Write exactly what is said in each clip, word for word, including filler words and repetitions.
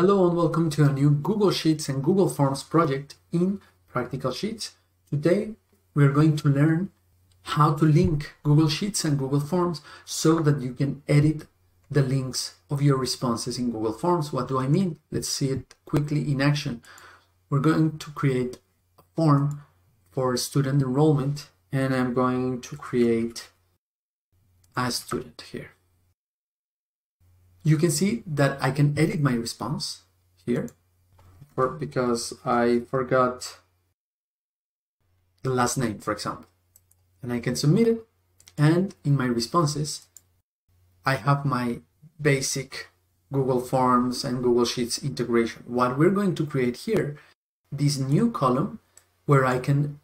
Hello and welcome to a new Google Sheets and Google Forms project in Practical Sheets. Today we are going to learn how to link Google Sheets and Google Forms so that you can edit the links of your responses in Google Forms. What do I mean? Let's see it quickly in action. We're going to create a form for student enrollment and I'm going to create a student here. You can see that I can edit my response here for, because I forgot the last name, for example, and I can submit it. And in my responses, I have my basic Google Forms and Google Sheets integration. What we're going to create here, this new column where I can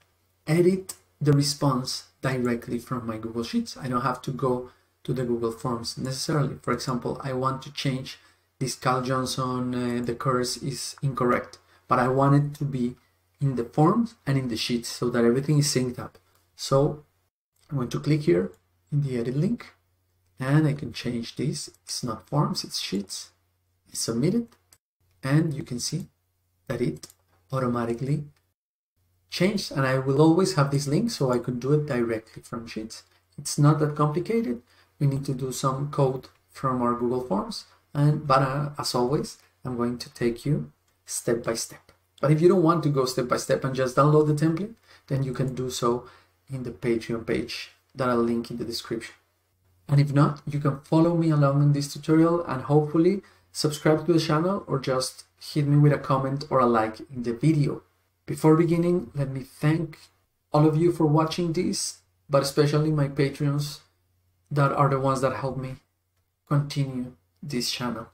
edit the response directly from my Google Sheets. I don't have to go to the Google Forms necessarily. For example, I want to change this Cal Johnson, uh, the curse is incorrect, but I want it to be in the forms and in the sheets so that everything is synced up. So I'm going to click here in the edit link and I can change this. It's not forms, it's sheets. I submit it and you can see that it automatically changed, and I will always have this link so I could do it directly from sheets. It's not that complicated. We need to do some code from our Google Forms, and but uh, as always, I'm going to take you step by step. But if you don't want to go step by step and just download the template, then you can do so in the Patreon page that I'll link in the description. And if not, you can follow me along in this tutorial and hopefully subscribe to the channel or just hit me with a comment or a like in the video. Before beginning, let me thank all of you for watching this, but especially my Patreons that are the ones that help me continue this channel.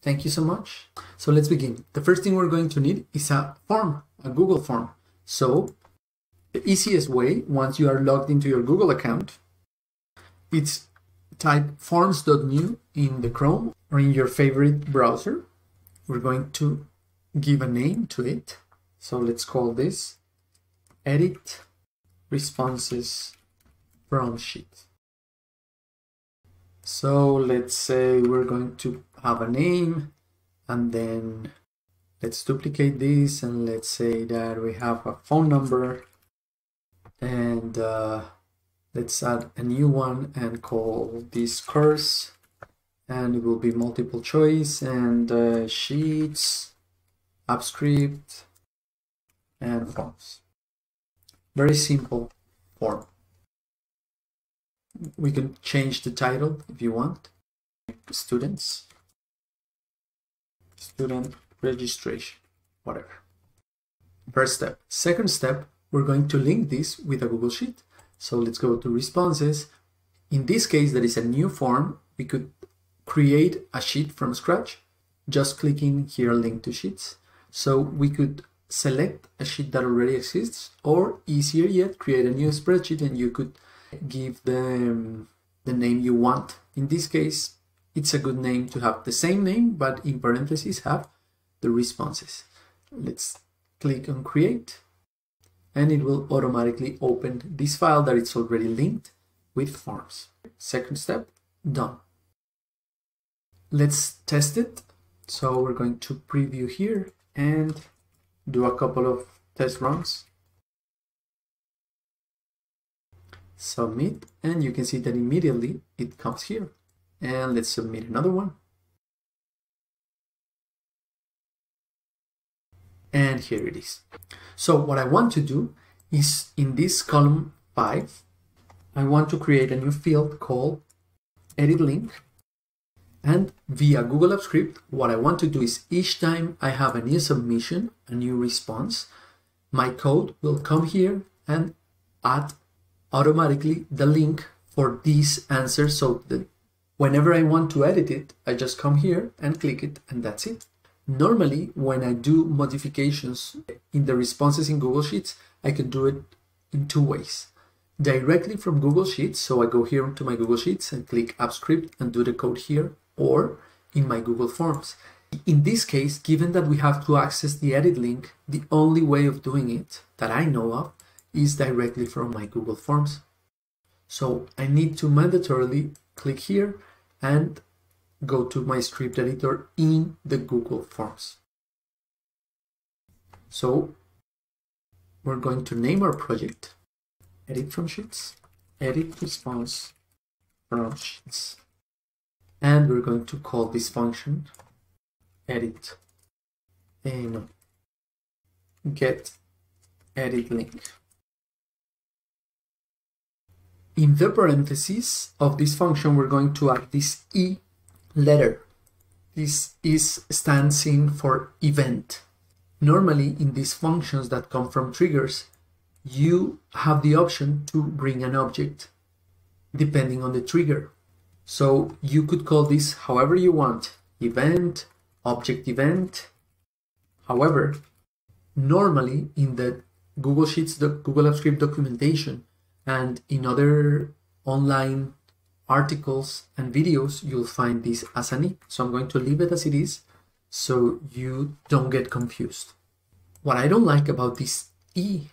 Thank you so much. So let's begin. The first thing we're going to need is a form, a Google form. So the easiest way, once you are logged into your Google account, it's type forms dot new in the Chrome or in your favorite browser. We're going to give a name to it. So let's call this edit responses from sheet. So let's say we're going to have a name, and then let's duplicate this and let's say that we have a phone number, and uh, let's add a new one and call this course, and it will be multiple choice and uh, sheets, apps script, and forms. Very simple form. We can change the title if you want. Students, student registration, whatever. First step. Second step, we're going to link this with a Google Sheet. So let's go to responses. In this case, there is a new form. We could create a sheet from scratch, just clicking here, link to sheets. So we could select a sheet that already exists, or easier yet, create a new spreadsheet and you could give them the name you want. In this case, it's a good name to have the same name, but in parentheses have the responses. Let's click on create and it will automatically open this file that it's already linked with forms. Second step, done. Let's test it. So we're going to preview here and do a couple of test runs. Submit, and you can see that immediately it comes here. And let's submit another one. And here it is. So what I want to do is in this column five, I want to create a new field called edit link. And via Google Apps Script, what I want to do is each time I have a new submission, a new response, my code will come here and add automatically the link for this answer, so that whenever I want to edit it, I just come here and click it, and that's it. Normally, when I do modifications in the responses in Google Sheets, I can do it in two ways. Directly from Google Sheets, so I go here to my Google Sheets and click Apps Script and do the code here, or in my Google Forms. In this case, given that we have to access the edit link, the only way of doing it that I know of is directly from my Google Forms. So I need to mandatorily click here and go to my script editor in the Google Forms. So we're going to name our project, edit from sheets, edit response from sheets. And we're going to call this function edit and get edit link. In the parentheses of this function, we're going to add this E letter. This is stands in for event. Normally, in these functions that come from triggers, you have the option to bring an object depending on the trigger. So you could call this however you want, event, object event. However, normally in the Google Sheets, the Google Apps Script documentation, and in other online articles and videos, you'll find this as an E. So I'm going to leave it as it is so you don't get confused. What I don't like about this E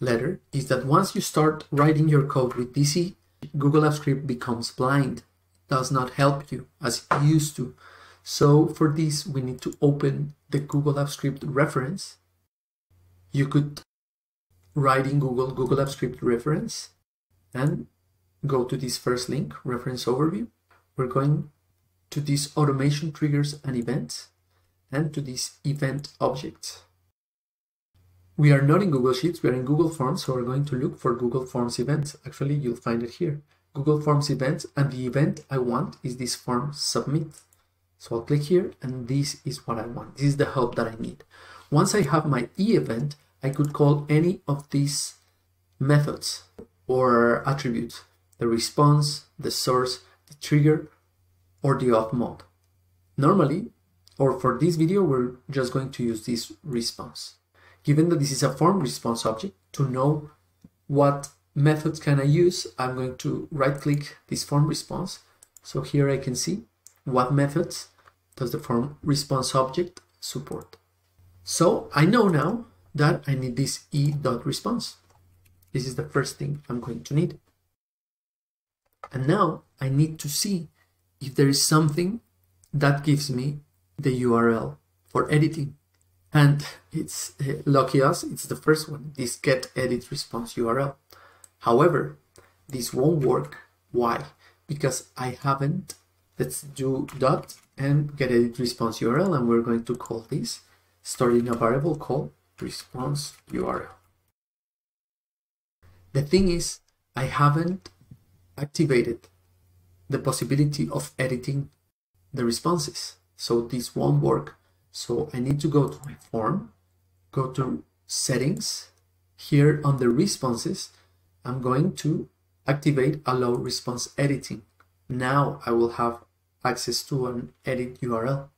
letter is that once you start writing your code with this E, Google Apps Script becomes blind. It does not help you as it used to. So for this, we need to open the Google Apps Script reference. You could write in Google, Google Apps Script reference, and go to this first link, reference overview. We're going to this automation triggers and events, and to this event object. We are not in Google Sheets, we are in Google Forms, so we're going to look for Google Forms events. Actually, you'll find it here. Google Forms events, and the event I want is this form submit. So I'll click here, and this is what I want. This is the help that I need. Once I have my E event, I could call any of these methods or attributes, the response, the source, the trigger, or the auth mode. Normally, or for this video, we're just going to use this response. Given that this is a form response object, to know what methods can I use, I'm going to right-click this form response. So here I can see what methods does the form response object support. So I know now that I need this e.response. This is the first thing I'm going to need. And now I need to see if there is something that gives me the U R L for editing. And it's uh, lucky us, it's the first one, this getEditResponseUrl. However, this won't work. Why? Because I haven't, let's do dot and getEditResponseUrl, and we're going to call this, starting a variable called responseUrl. The thing is, I haven't activated the possibility of editing the responses, so this won't work. So I need to go to my form, go to settings. Here on the responses, I'm going to activate allow response editing. Now I will have access to an edit U R L.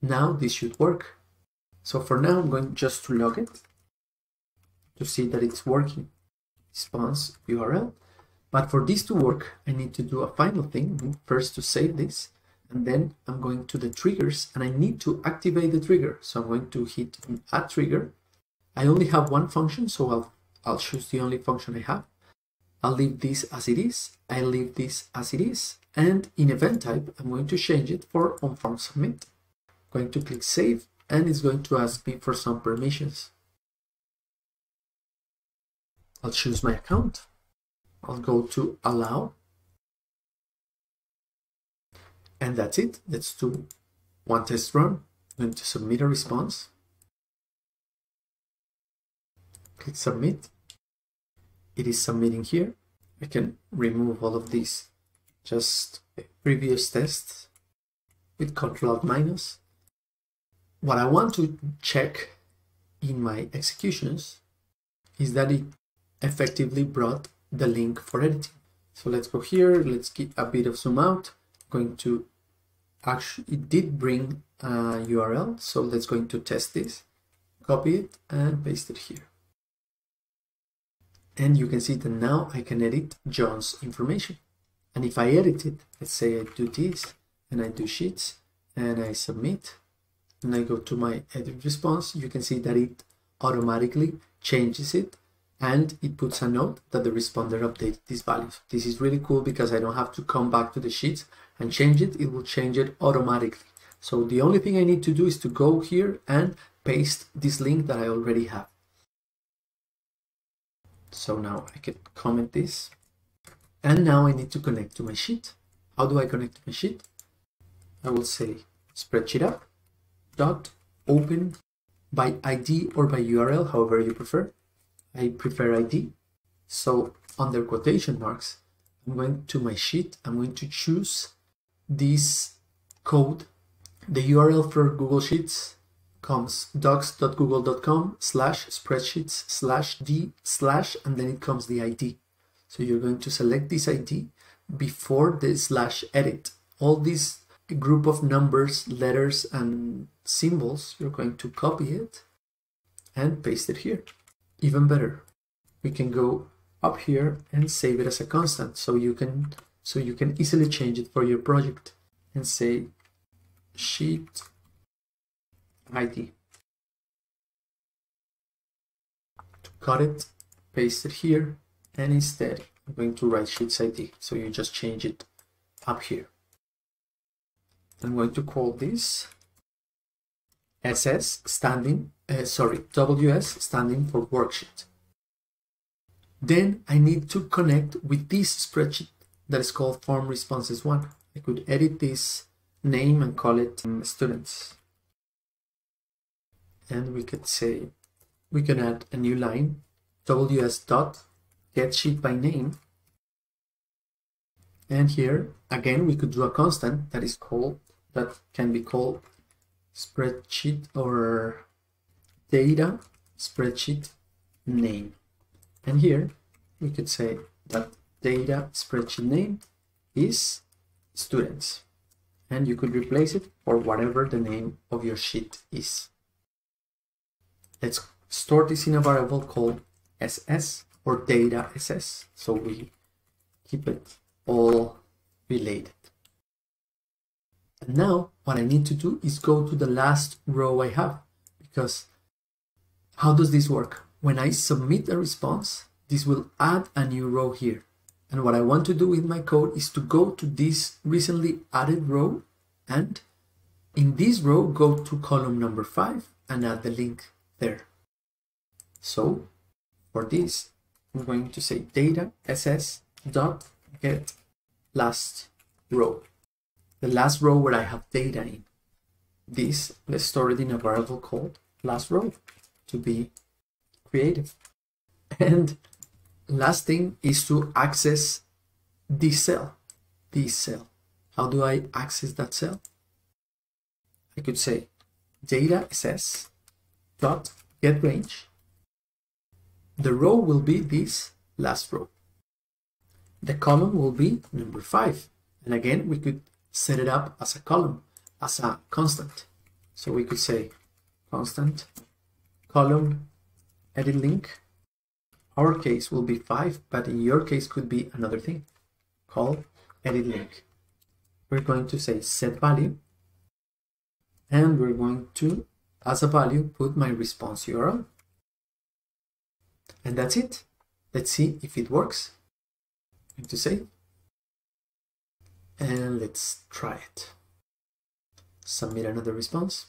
Now this should work. So for now, I'm going just to log it to see that it's working, response U R L. But for this to work, I need to do a final thing. First to save this. And then I'm going to the triggers and I need to activate the trigger. So I'm going to hit add trigger. I only have one function, so I'll, I'll choose the only function I have. I'll leave this as it is. I leave this as it is. And in event type, I'm going to change it for onForm submit. I'm going to click save and it's going to ask me for some permissions. I'll choose my account. I'll go to allow. And that's it. Let's do one test run. I'm going to submit a response. Click submit. It is submitting here. I can remove all of these. Just previous tests with Control Alt minus. What I want to check in my executions is that it effectively brought the link for editing. So let's go here. Let's get a bit of zoom out. Going to actually, it did bring a U R L, so let's going to test this, copy it and paste it here. And you can see that now I can edit John's information. And if I edit it, let's say I do this and I do sheets and I submit and I go to my edit response, you can see that it automatically changes it and it puts a note that the responder updated these values. This is really cool because I don't have to come back to the sheets and change it. It will change it automatically. So the only thing I need to do is to go here and paste this link that I already have. So now I can comment this. And now I need to connect to my sheet. How do I connect to my sheet? I will say spreadsheet app dot open by I D or by U R L, however you prefer. I prefer I D. So under quotation marks, I'm going to my sheet. I'm going to choose this code. The U R L for Google Sheets comes docs.google.com slash spreadsheets slash d slash, and then it comes the I D. So you're going to select this I D before the slash edit. All this group of numbers, letters, and symbols, you're going to copy it and paste it here. Even better, we can go up here and save it as a constant, so you can so you can easily change it for your project and say sheet I D. To cut it, paste it here, and instead I'm going to write sheets I D. So you just change it up here. I'm going to call this S S standing, uh, sorry, W S standing for worksheet. Then I need to connect with this spreadsheet that is called form responses one. I could edit this name and call it um, students. And we could say, we can add a new line, W S dot get sheet by name. And here again, we could do a constant that is called, that can be called spreadsheet or data spreadsheet name. And here we could say that data spreadsheet name is students. And you could replace it for whatever the name of your sheet is. Let's store this in a variable called S S or data S S. So we keep it all related. And now what I need to do is go to the last row I have, because how does this work? When I submit a response, this will add a new row here. And what I want to do with my code is to go to this recently added row, and in this row, go to column number five and add the link there. So for this, I'm going to say data S S dot get last row, the last row where I have data in. This, let's store it in a variable called last row to be creative. And last thing is to access this cell, this cell. How do I access that cell? I could say data S S dot get range. The row will be this last row. The column will be number five. And again, we could set it up as a column, as a constant. So we could say constant column edit link. Our case will be five, but in your case could be another thing called edit link. We're going to say set value, and we're going to, as a value, put my response U R L. And that's it. Let's see if it works. I'm going to save, and let's try it. Submit another response.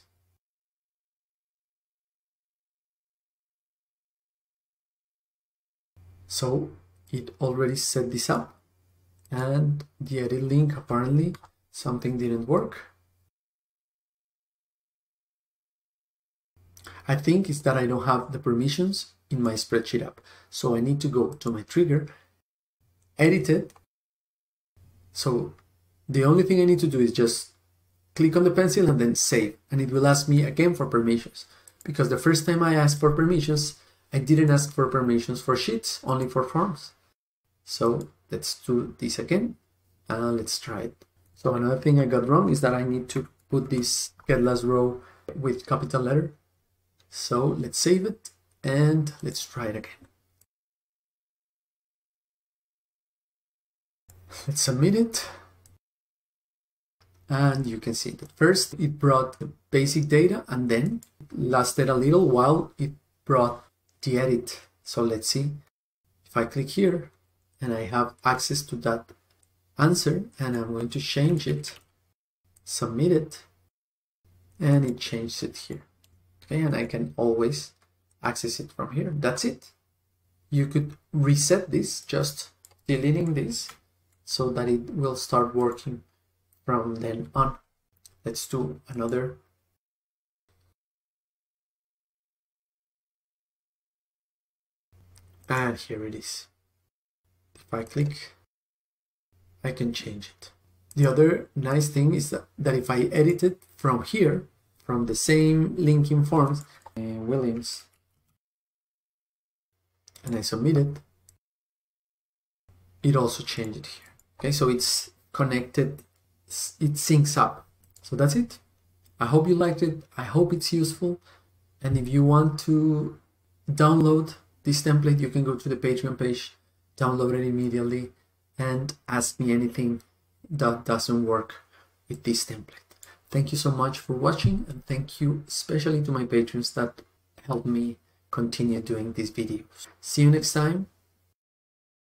So it already set this up, and the edit link, apparently something didn't work. I think it's that I don't have the permissions in my spreadsheet app. So I need to go to my trigger, edit it. So the only thing I need to do is just click on the pencil and then save. And it will ask me again for permissions, because the first time I asked for permissions, I didn't ask for permissions for sheets, only for forms. So let's do this again, and let's try it. So another thing I got wrong is that I need to put this get last row with capital letter. So let's save it and let's try it again. Let's submit it. And you can see that first it brought the basic data, and then lasted a little while it brought the edit So let's see. If I click here and I have access to that answer, and I'm going to change it, submit it, and it changes it here. Okay, and I can always access it from here. That's it. You could reset this, just deleting this, so that it will start working from then on. Let's do another. And here it is. If I click, I can change it. The other nice thing is that, that if I edit it from here, from the same link in Forms, uh, Williams, and I submit it, it also changed it here. Okay, so it's connected, it syncs up. So that's it. I hope you liked it. I hope it's useful. And if you want to download this template, you can go to the Patreon page, download it immediately, and ask me anything that doesn't work with this template. Thank you so much for watching, and thank you especially to my patrons that helped me continue doing these videos. See you next time.